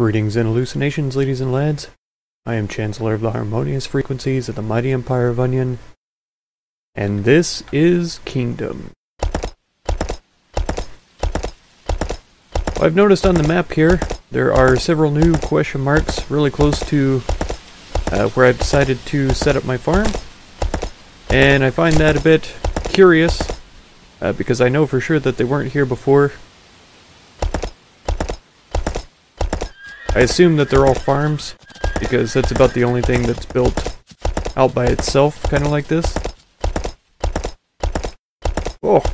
Greetings and hallucinations, ladies and lads. I am Chancellor of the Harmonious Frequencies of the Mighty Empire of Onion, and this is Kingdom. I've noticed on the map here, there are several new question marks really close to where I've decided to set up my farm. And I find that a bit curious, because I know for sure that they weren't here before. I assume that they're all farms, because that's about the only thing that's built out by itself, kind of like this. Oh!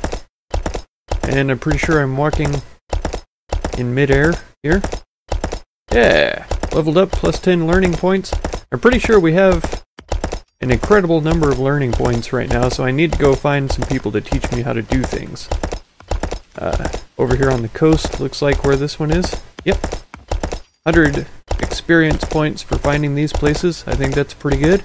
And I'm pretty sure I'm walking in midair here. Yeah! Leveled up, plus 10 learning points. I'm pretty sure we have an incredible number of learning points right now, so I need to go find some people to teach me how to do things. Over here on the coast, looks like where this one is. Yep. 100 experience points for finding these places. I think that's pretty good.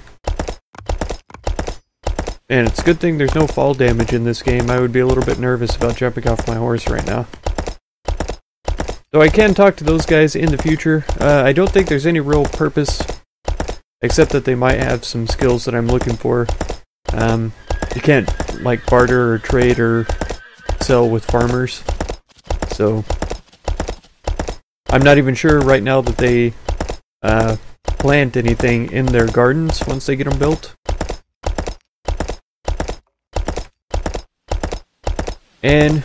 And it's a good thing there's no fall damage in this game. I would be a little bit nervous about jumping off my horse right now. So I can talk to those guys in the future. I don't think there's any real purpose, except that they might have some skills that I'm looking for. You can't, like, barter or trade or sell with farmers. So I'm not even sure right now that they plant anything in their gardens once they get them built. And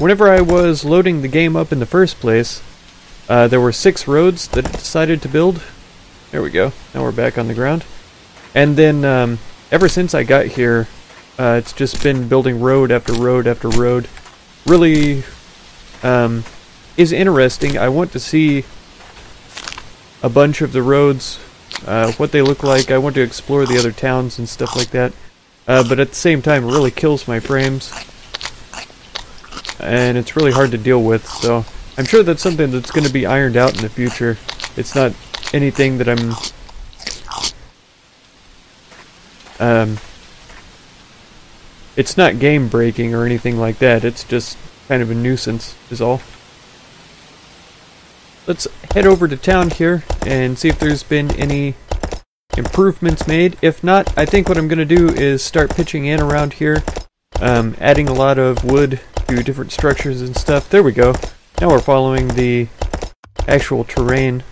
whenever I was loading the game up in the first place, there were 6 roads that it decided to build. There we go. Now we're back on the ground. And then ever since I got here, it's just been building road after road after road. Really is interesting. I want to see a bunch of the roads, what they look like. I want to explore the other towns and stuff like that, but at the same time it really kills my frames and it's really hard to deal with, so I'm sure that's something that's going to be ironed out in the future. It's not anything that I'm it's not game breaking or anything like that. It's just kind of a nuisance is all. Let's head over to town here and see if there's been any improvements made. If not, I think what I'm going to do is start pitching in around here, adding a lot of wood to different structures and stuff. There we go. Now we're following the actual terrain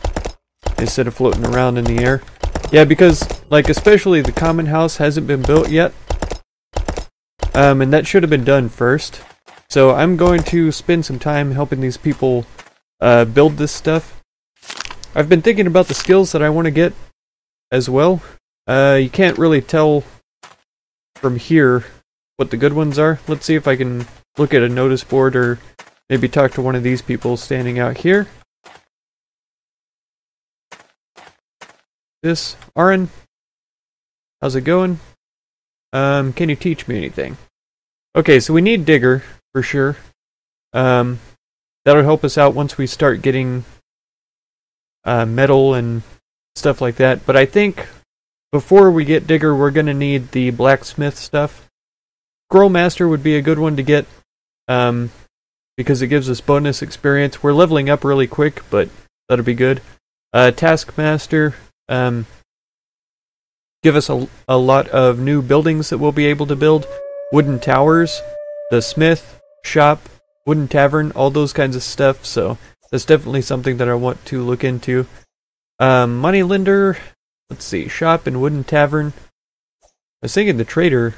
instead of floating around in the air. Yeah, because, like, especially the common house hasn't been built yet, and that should have been done first. So I'm going to spend some time helping these people build this stuff. I've been thinking about the skills that I want to get as well. You can't really tell from here what the good ones are. Let's see if I can look at a notice board or maybe talk to one of these people standing out here. This, Aaron, how's it going? Can you teach me anything? Okay, so we need digger, for sure. That'll help us out once we start getting metal and stuff like that. But I think before we get digger, we're going to need the blacksmith stuff. Scrollmaster would be a good one to get, because it gives us bonus experience. We're leveling up really quick, but that'll be good. Taskmaster, give us a lot of new buildings that we'll be able to build. Wooden towers, the smith, shop, wooden tavern, all those kinds of stuff, so that's definitely something that I want to look into. Money lender, let's see, shop and wooden tavern. I was thinking the trader.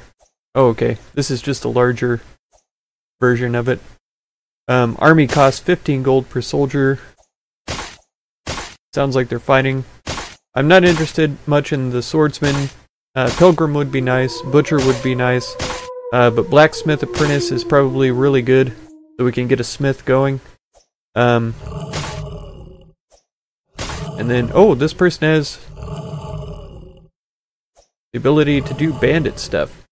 Oh, okay, this is just a larger version of it. Army costs 15 gold per soldier. Sounds like they're fighting. I'm not interested much in the swordsman. Pilgrim would be nice, butcher would be nice, but blacksmith apprentice is probably really good. So we can get a smith going. And then, oh, this person has the ability to do bandit stuff.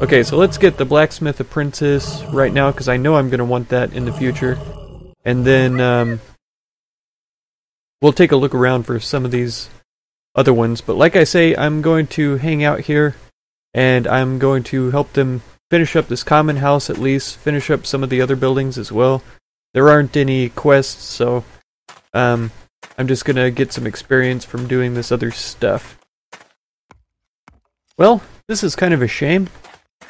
Okay, so let's get the blacksmith apprentice right now, because I know I'm going to want that in the future. And then we'll take a look around for some of these other ones. But like I say, I'm going to hang out here, and I'm going to help them finish up this common house at least, finish up some of the other buildings as well. There aren't any quests, so I'm just gonna get some experience from doing this other stuff. Well, this is kind of a shame.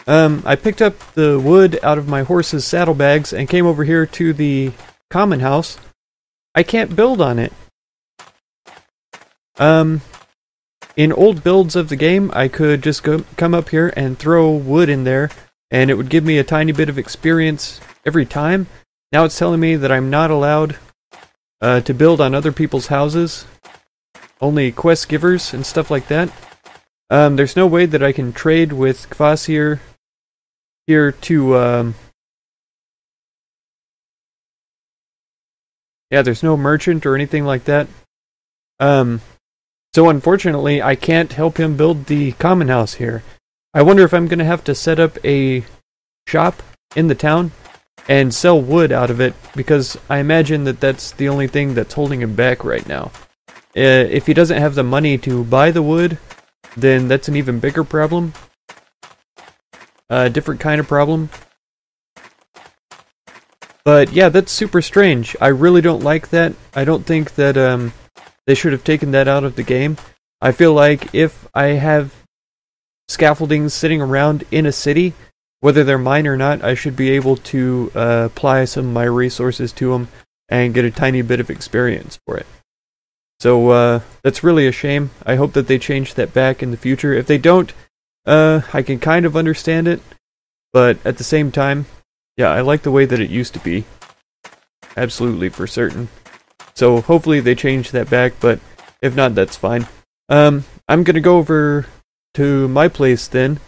I picked up the wood out of my horse's saddlebags and came over here to the common house. I can't build on it. In old builds of the game, I could just come up here and throw wood in there, and it would give me a tiny bit of experience every time. Now it's telling me that I'm not allowed to build on other people's houses, only quest givers and stuff like that. There's no way that I can trade with Kvas here to... yeah, there's no merchant or anything like that. So unfortunately, I can't help him build the common house here. I wonder if I'm going to have to set up a shop in the town and sell wood out of it, because I imagine that that's the only thing that's holding him back right now. If he doesn't have the money to buy the wood, then that's an even bigger problem. A different kind of problem. But yeah, that's super strange. I really don't like that. I don't think that they should have taken that out of the game. I feel like if I have scaffoldings sitting around in a city, whether they're mine or not, I should be able to apply some of my resources to them and get a tiny bit of experience for it. So that's really a shame. I hope that they change that back in the future. If they don't, I can kind of understand it, but at the same time, yeah, I like the way that it used to be. Absolutely, for certain. So hopefully they change that back, but if not, that's fine. I'm going to go over to my place then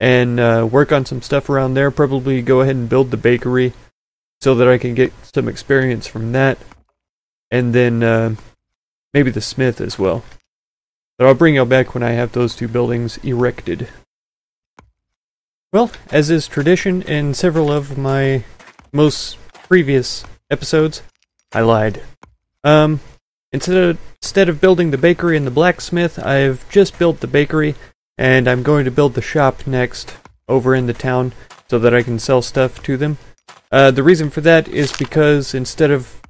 and work on some stuff around there. Probably go ahead and build the bakery so that I can get some experience from that. And then... maybe the smith as well. But I'll bring y'all back when I have those two buildings erected. Well, as is tradition in several of my most previous episodes, I lied. Instead of building the bakery and the blacksmith, I've just built the bakery, and I'm going to build the shop next over in the town so that I can sell stuff to them. The reason for that is because instead of...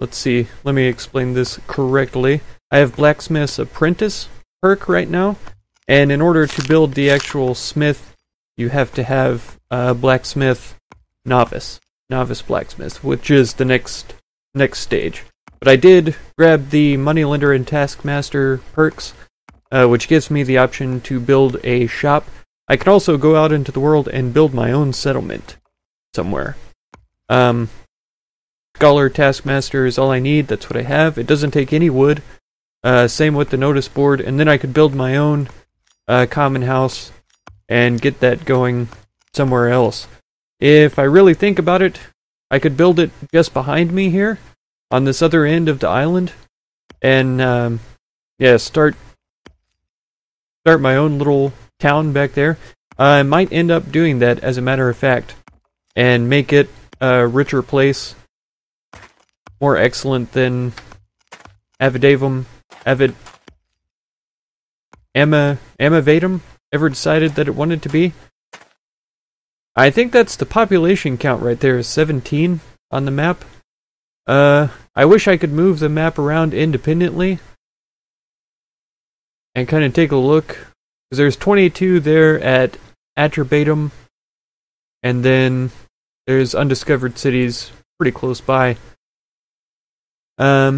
Let's see, let me explain this correctly. I have Blacksmith's Apprentice perk right now, and in order to build the actual smith, you have to have Blacksmith Novice Blacksmith, which is the next stage. But I did grab the Moneylender and Taskmaster perks, which gives me the option to build a shop. I can also go out into the world and build my own settlement somewhere. Scholar Taskmaster is all I need. That's what I have. It doesn't take any wood. Same with the notice board. And then I could build my own common house and get that going somewhere else. If I really think about it, I could build it just behind me here on this other end of the island. And yeah, start my own little town back there. I might end up doing that, as a matter of fact, and make it a richer place. More excellent than Avidavum ever decided that it wanted to be. I think that's the population count right there, is 17 on the map. I wish I could move the map around independently and kind of take a look, because there's 22 there at Atrabatum, and then there's undiscovered cities pretty close by. And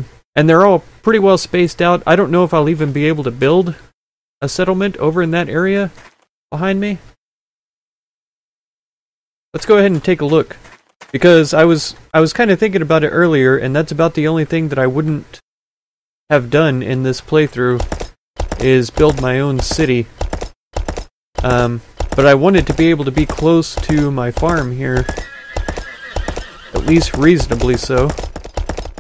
they're all pretty well spaced out. I don't know if I'll even be able to build a settlement over in that area behind me. Let's go ahead and take a look, because I was kind of thinking about it earlier, and that's about the only thing that I wouldn't have done in this playthrough is build my own city. But I wanted to be able to be close to my farm here, at least reasonably so.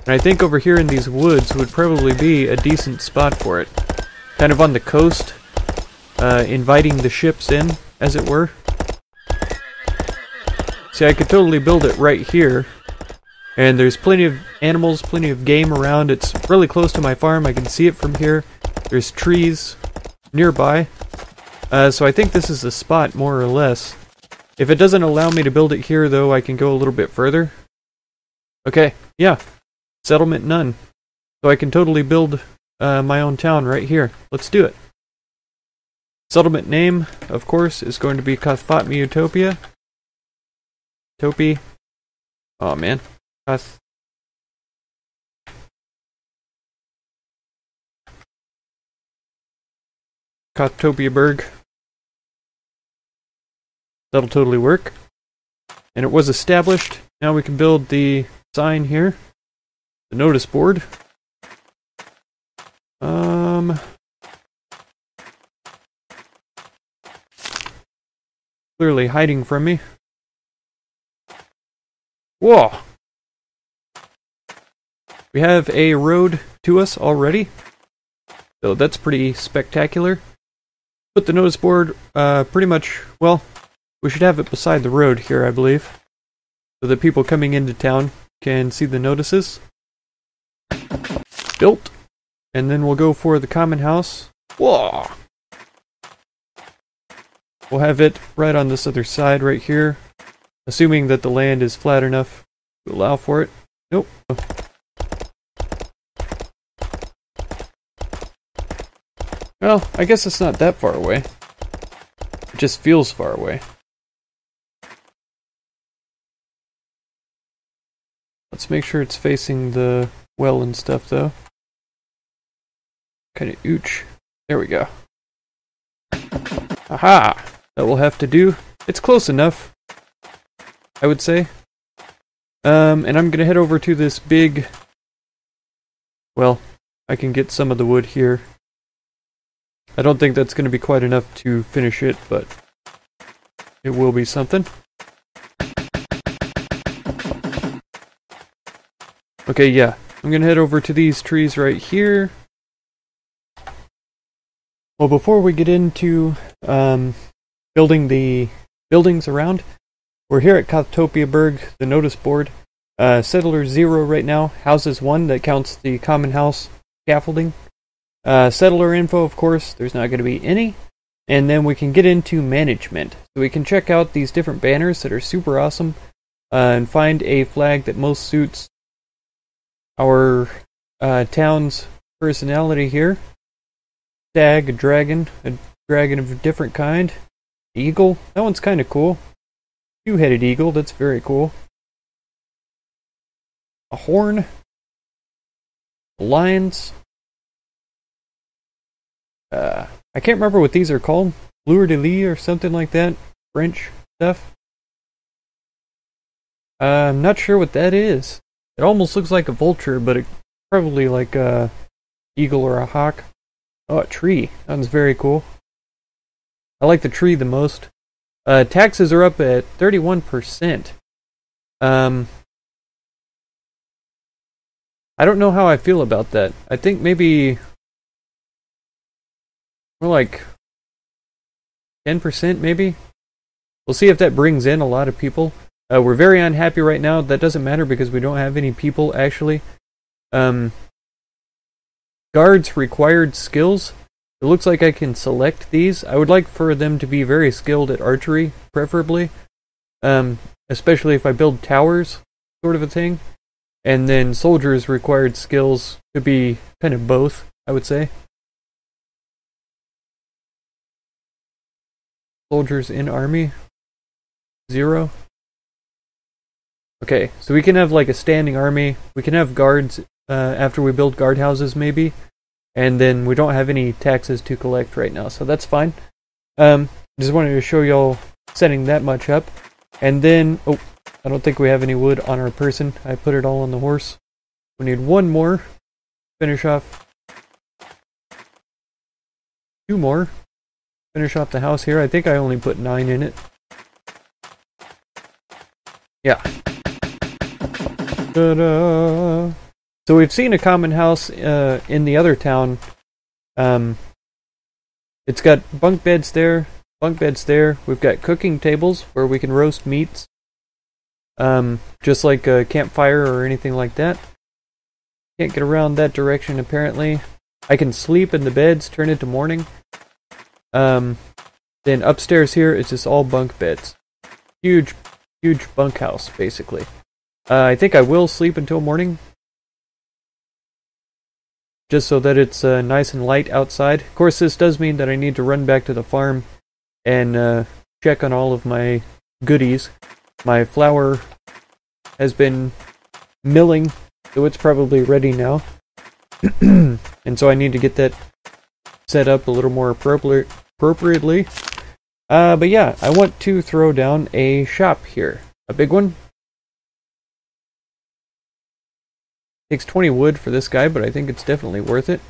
And I think over here in these woods would probably be a decent spot for it. Kind of on the coast, inviting the ships in, as it were. See, I could totally build it right here. And there's plenty of animals, plenty of game around. It's really close to my farm. I can see it from here. There's trees nearby. So I think this is the spot, more or less. If it doesn't allow me to build it here, though, I can go a little bit further. Okay, yeah. Settlement none. So I can totally build my own town right here. Let's do it. Settlement name, of course, is going to be Cothfotmeoo Utopia. Topi. Oh man. Coth. Cothtopiaburg. That'll totally work. And it was established. Now we can build the sign here. The notice board. Clearly hiding from me. Whoa! We have a road to us already. So that's pretty spectacular. Put the notice board pretty much, well, we should have it beside the road here, I believe. So that people coming into town can see the notices. Built. And then we'll go for the common house. Whoa! We'll have it right on this other side right here. Assuming that the land is flat enough to allow for it. Nope. Oh. Well, I guess it's not that far away. It just feels far away. Let's make sure it's facing the well and stuff, though. Kind of ooch. There we go. Aha! That will have to do. It's close enough, I would say. And I'm gonna head over to this big... Well, I can get some of the wood here. I don't think that's gonna be quite enough to finish it, but it will be something. Okay, yeah. I'm gonna head over to these trees right here. Well, before we get into building the buildings around, we're here at Cothtopiaburg, the notice board. Settler 0 right now, houses 1, that counts the common house scaffolding. Settler info, of course, there's not going to be any. And then we can get into management. So we can check out these different banners that are super awesome and find a flag that most suits our town's personality here. Stag, a dragon of a different kind. Eagle, that one's kind of cool. Two-headed eagle, that's very cool. A horn. Lions. I can't remember what these are called. Fleur de lis or something like that. French stuff. I'm not sure what that is. It almost looks like a vulture, but it's probably like a eagle or a hawk. Oh, a tree. Sounds very cool. I like the tree the most. Taxes are up at 31%. I don't know how I feel about that. I think maybe more like 10% maybe? We'll see if that brings in a lot of people. We're very unhappy right now. That doesn't matter because we don't have any people, actually. Guards required skills. It looks like I can select these. I would like for them to be very skilled at archery, preferably. Especially if I build towers, sort of a thing. And then soldiers required skills to be kind of both, I would say. Soldiers in army. 0. Okay, so we can have like a standing army. We can have guards after we build guard houses, maybe. And then we don't have any taxes to collect right now, so that's fine. Just wanted to show y'all setting that much up. And then, oh, I don't think we have any wood on our person. I put it all on the horse. We need one more. Finish off. Two more. Finish off the house here. I think I only put 9 in it. Yeah. Ta-da! So we've seen a common house in the other town. It's got bunk beds there, We've got cooking tables where we can roast meats, just like a campfire or anything like that. Can't get around that direction apparently. I can sleep in the beds, turn into morning. Then upstairs here, it's just all bunk beds. Huge, huge bunk house basically. I think I will sleep until morning. just so that it's nice and light outside. Of course, this does mean that I need to run back to the farm and check on all of my goodies. My flour has been milling, so it's probably ready now. And so I need to get that set up a little more appropriately. But yeah, I want to throw down a shop here. A big one. Takes 20 wood for this guy, but I think it's definitely worth it.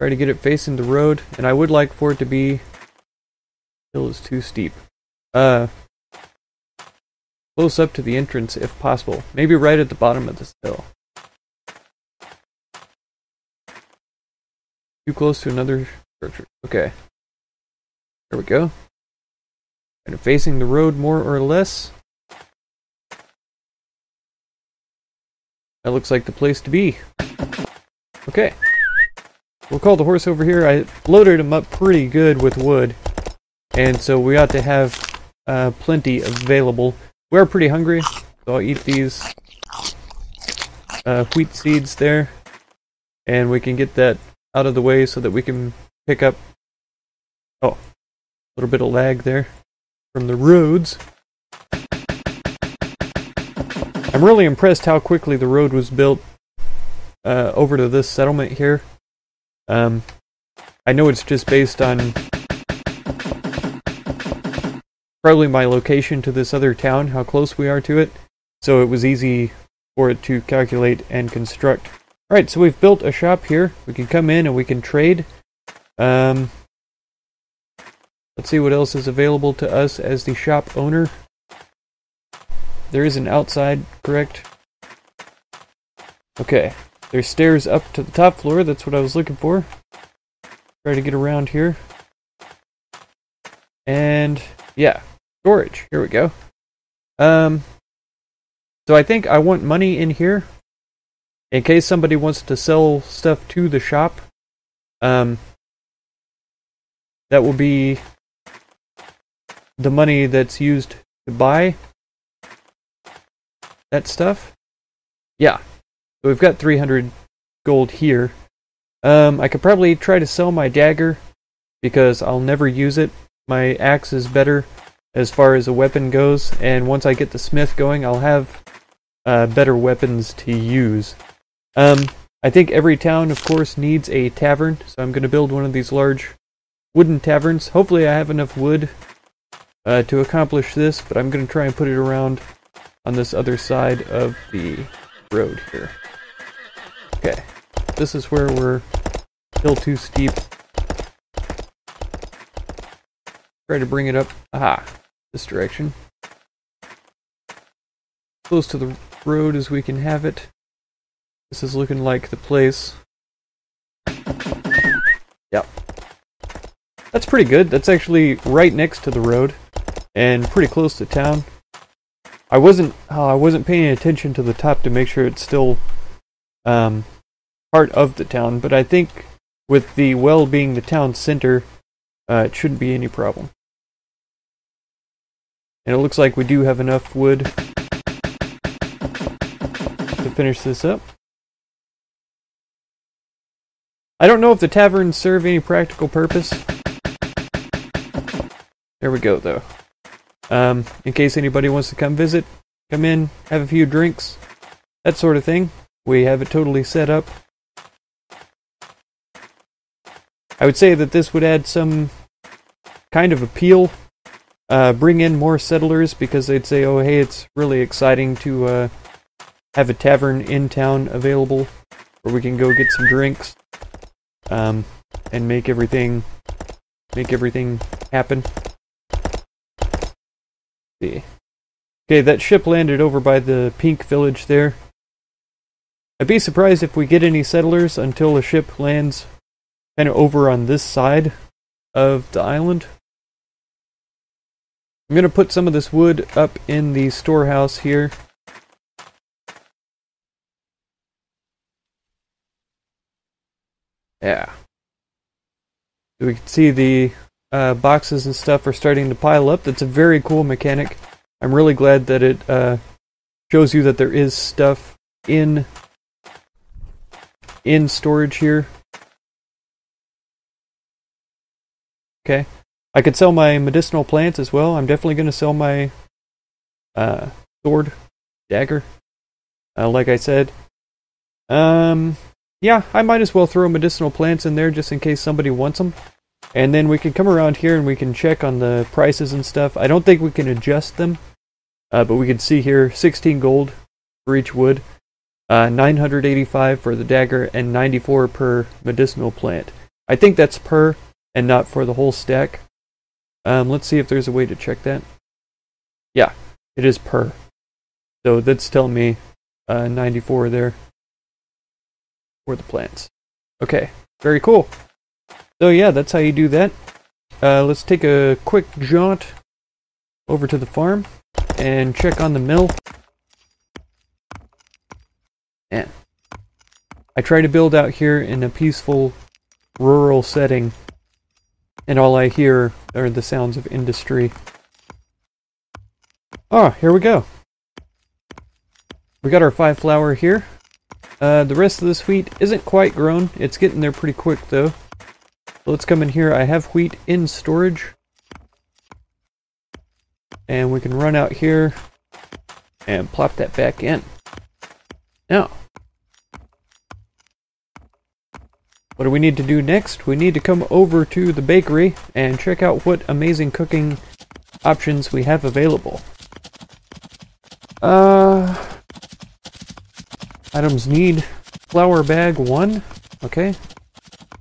Try to get it facing the road, and I would like for it to be... hill is too steep. Close up to the entrance if possible. Maybe right at the bottom of this hill. Too close to another structure. Okay. There we go. And facing the road more or less. That looks like the place to be. Okay. We'll call the horse over here. I loaded him up pretty good with wood. And so we ought to have plenty available. We're pretty hungry, so I'll eat these wheat seeds there. And we can get that out of the way so that we can pick up... oh. A little bit of lag there from the roads. I'm really impressed how quickly the road was built over to this settlement here. I know it's just based on probably my location to this other town, how close we are to it, so it was easy for it to calculate and construct. Alright, so we've built a shop here. We can come in and we can trade. Let's see what else is available to us as the shop owner. There is an outside, correct? Okay. There's stairs up to the top floor. That's what I was looking for. Try to get around here. And, yeah. Storage. Here we go. So I think I want money in here. In case somebody wants to sell stuff to the shop. That will be... the money that's used to buy that stuff. Yeah, so we've got 300 gold here. I could probably try to sell my dagger because I'll never use it. My axe is better as far as a weapon goes, and once I get the smith going, I'll have better weapons to use. I think every town, of course, needs a tavern, so I'm going to build one of these large wooden taverns. Hopefully I have enough wood to accomplish this, but I'm going to try and put it around on this other side of the road here. Okay, this is where we're still too steep. Try to bring it up, aha, this direction. Close to the road as we can have it. This is looking like the place. Yep. That's pretty good. That's actually right next to the road and pretty close to town. I wasn't paying attention to the top to make sure it's still part of the town, but I think with the well being the town center, it shouldn't be any problem. And it looks like we do have enough wood to finish this up. I don't know if the taverns serve any practical purpose. There we go, though. In case anybody wants to come visit, come in, have a few drinks, that sort of thing. We have it totally set up. I would say that this would add some kind of appeal, bring in more settlers, because they'd say, oh hey, it's really exciting to have a tavern in town available where we can go get some drinks and make everything happen. Okay, that ship landed over by the pink village there. I'd be surprised if we get any settlers until a ship lands kind of over on this side of the island. I'm going to put some of this wood up in the storehouse here. Yeah. So we can see the... boxes and stuff are starting to pile up. That's a very cool mechanic. I'm really glad that it shows you that there is stuff in in storage here. Okay, I could sell my medicinal plants as well. I'm definitely going to sell my sword, dagger, like I said. Yeah, I might as well throw medicinal plants in there just in case somebody wants them. And then we can come around here and we can check on the prices and stuff. I don't think we can adjust them, but we can see here 16 gold for each wood, 985 for the dagger, and 94 per medicinal plant. I think that's per and not for the whole stack. Let's see if there's a way to check that. Yeah, it is per. So that's telling me 94 there for the plants. Okay, very cool. So yeah, that's how you do that. Let's take a quick jaunt over to the farm and check on the mill. Man. I try to build out here in a peaceful rural setting, and all I hear are the sounds of industry. Oh, here we go. We got our 5 flower here. The rest of this wheat isn't quite grown. It's getting there pretty quick though. Let's come in here. I have wheat in storage. And we can run out here and plop that back in. Now, what do we need to do next? We need to come over to the bakery and check out what amazing cooking options we have available. Items need flour bag 1. Okay.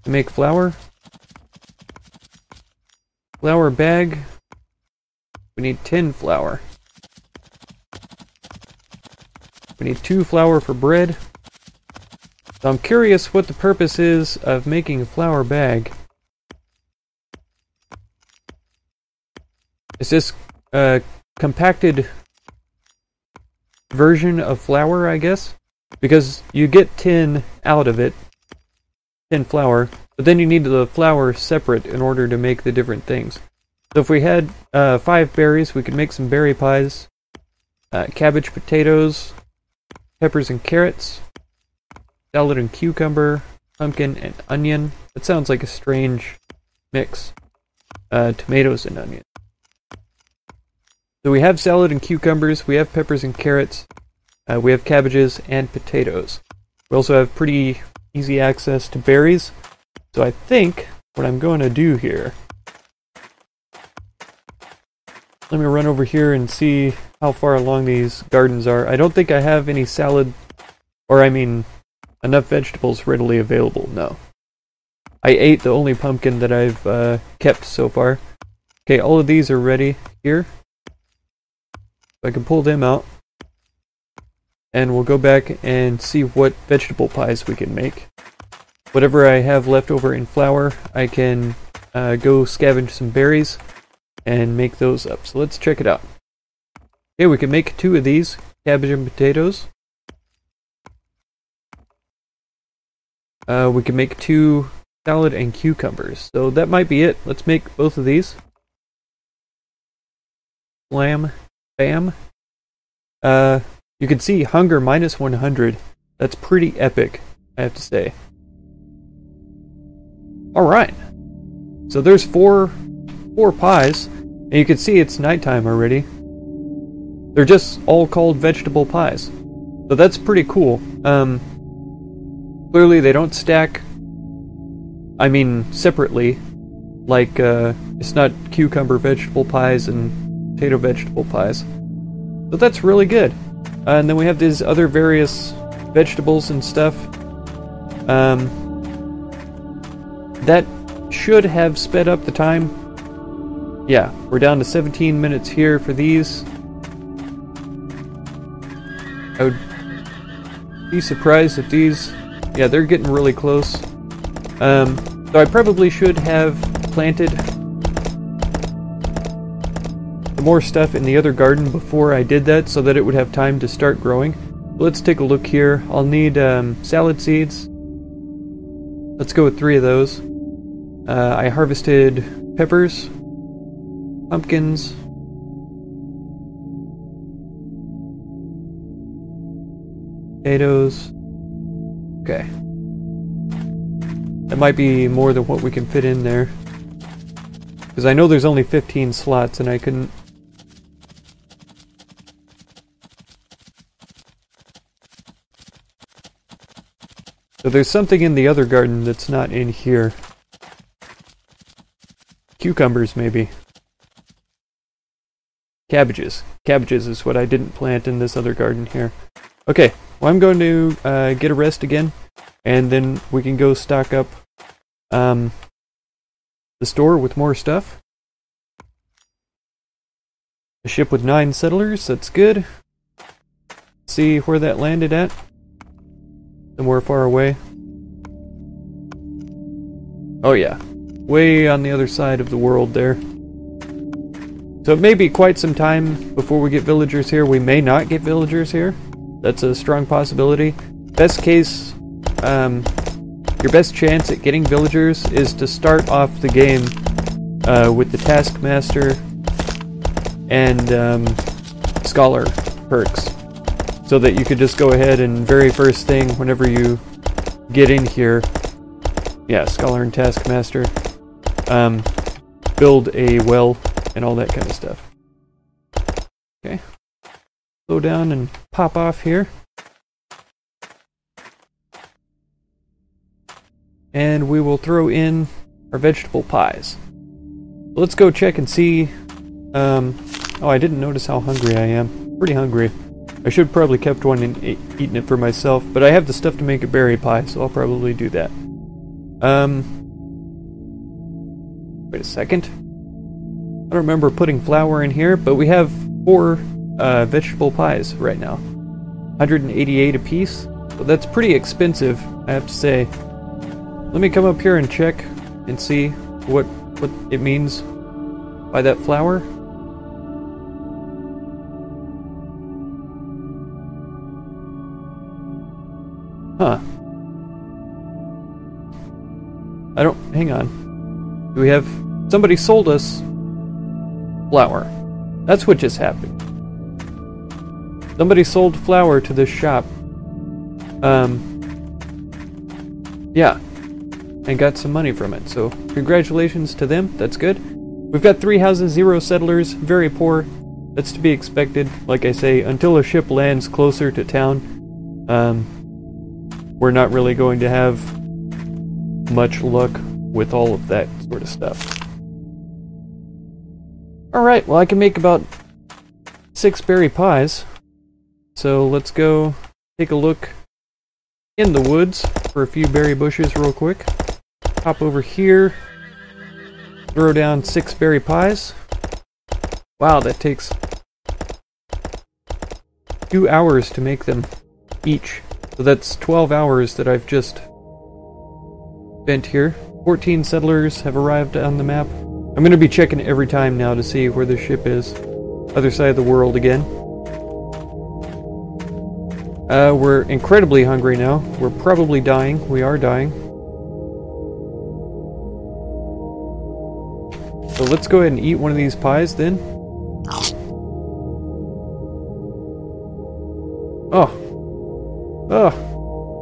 To make flour. Flour bag. We need 10 flour. We need 2 flour for bread. So I'm curious what the purpose is of making a flour bag. Is this a compacted version of flour, I guess? Because you get 10 out of it. 10 flour. But then you need the flour separate in order to make the different things. So if we had 5 berries, we could make some berry pies, cabbage, potatoes, peppers and carrots, salad and cucumber, pumpkin and onion. That sounds like a strange mix. Tomatoes and onion. So we have salad and cucumbers, we have peppers and carrots, we have cabbages and potatoes. We also have pretty easy access to berries. So I think what I'm going to do here, let me run over here and see how far along these gardens are. I don't think I have any salad, or I mean, enough vegetables readily available, no. I ate the only pumpkin that I've kept so far. Okay, all of these are ready here. So I can pull them out. And we'll go back and see what vegetable pies we can make. Whatever I have left over in flour, I can go scavenge some berries and make those up. So let's check it out. Okay, we can make 2 of these, cabbage and potatoes. We can make 2 salad and cucumbers. So that might be it. Let's make both of these. Slam, bam. You can see hunger minus 100. That's pretty epic, I have to say. Alright. So there's four pies, and you can see it's nighttime already. They're just all called vegetable pies, so that's pretty cool. Clearly they don't stack, I mean separately, like it's not cucumber vegetable pies and potato vegetable pies, but that's really good. And then we have these other various vegetables and stuff. That should have sped up the time. Yeah, we're down to 17 minutes here for these. I would be surprised if these... Yeah, they're getting really close. So I probably should have planted more stuff in the other garden before I did that so that it would have time to start growing. Let's take a look here. I'll need salad seeds. Let's go with 3 of those. I harvested peppers. Pumpkins. Potatoes. Okay. That might be more than what we can fit in there. Because I know there's only 15 slots and I couldn't... So there's something in the other garden that's not in here. Cucumbers, maybe. Cabbages. Cabbages is what I didn't plant in this other garden here. Okay, well I'm going to get a rest again, and then we can go stock up the store with more stuff. A ship with 9 settlers, that's good. See where that landed at. Somewhere far away. Oh yeah, way on the other side of the world there. So it may be quite some time before we get villagers here. We may not get villagers here. That's a strong possibility. Best case, your best chance at getting villagers is to start off the game with the Taskmaster and Scholar perks. So that you could just go ahead and very first thing whenever you get in here, yeah, Scholar and Taskmaster, build a well and all that kind of stuff. Okay, slow down and pop off here. And we will throw in our vegetable pies. Let's go check and see, oh, I didn't notice how hungry I am. Pretty hungry. I should probably kept one and eaten it for myself, but I have the stuff to make a berry pie, so I'll probably do that. Wait a second. I don't remember putting flour in here, but we have 4 vegetable pies right now. 188 apiece. So that's pretty expensive, I have to say. Let me come up here and check and see what it means by that flour. Huh. I don't... Hang on. Do we have... Somebody sold us flour. That's what just happened. Somebody sold flour to this shop. Yeah. And got some money from it. So, congratulations to them. That's good. We've got 3 houses, 0 settlers. Very poor. That's to be expected. Like I say, until a ship lands closer to town, we're not really going to have much luck with all of that sort of stuff. Alright, well I can make about 6 berry pies. So let's go take a look in the woods for a few berry bushes real quick. Hop over here. Throw down 6 berry pies. Wow, that takes 2 hours to make them each. So that's 12 hours that I've just spent here. 14 settlers have arrived on the map. I'm going to be checking every time now to see where the ship is. Other side of the world again. We're incredibly hungry now. We're probably dying. We are dying. So let's go ahead and eat one of these pies then. Oh. Ugh,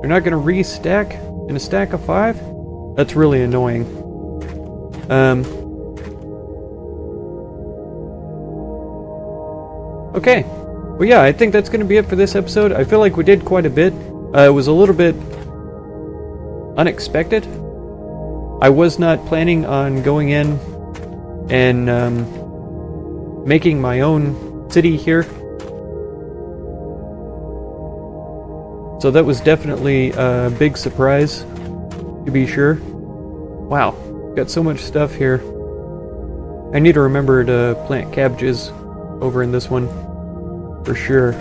they're not going to restack in a stack of 5? That's really annoying. Okay, well yeah, I think that's going to be it for this episode. I feel like we did quite a bit. It was a little bit unexpected. I was not planning on going in and making my own city here. So that was definitely a big surprise, to be sure. Wow, got so much stuff here. I need to remember to plant cabbages over in this one, for sure.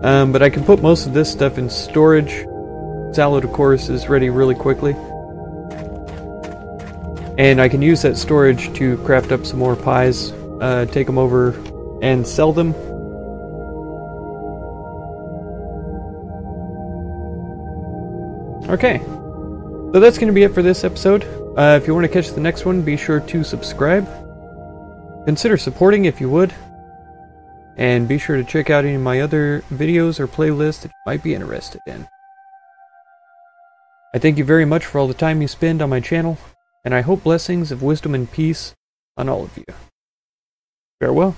But I can put most of this stuff in storage. Salad, of course, is ready really quickly. And I can use that storage to craft up some more pies, take them over and sell them. Okay, so that's going to be it for this episode. If you want to catch the next one, be sure to subscribe. Consider supporting if you would. And be sure to check out any of my other videos or playlists that you might be interested in. I thank you very much for all the time you spend on my channel, and I hope blessings of wisdom and peace on all of you. Farewell.